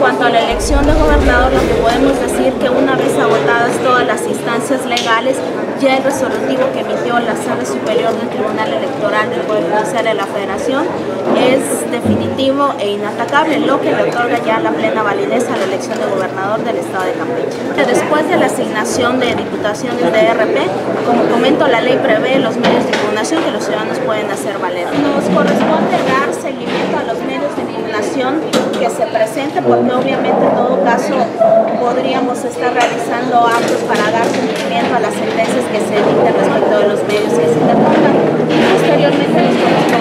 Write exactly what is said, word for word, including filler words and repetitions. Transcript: cuanto a la elección de gobernador, lo que podemos decir que una vez agotadas todas las instancias legales, ya el resolutivo que emitió la Sala Superior del Tribunal Electoral del Poder Judicial de la Federación es definitivo e inatacable, lo que le otorga ya la plena validez a la elección de gobernador del Estado de Campeche. Después de la asignación de diputaciones de D R P, como comento, la ley prevé los medios de impugnación que los ciudadanos pueden hacer valer. Nos corresponde dar seguimiento a los medios de impugnación que se presenten, porque obviamente en todo caso podríamos estar realizando actos para dar seguimiento a las sentencias que se emiten respecto de los medios que se interpongan. Y posteriormente,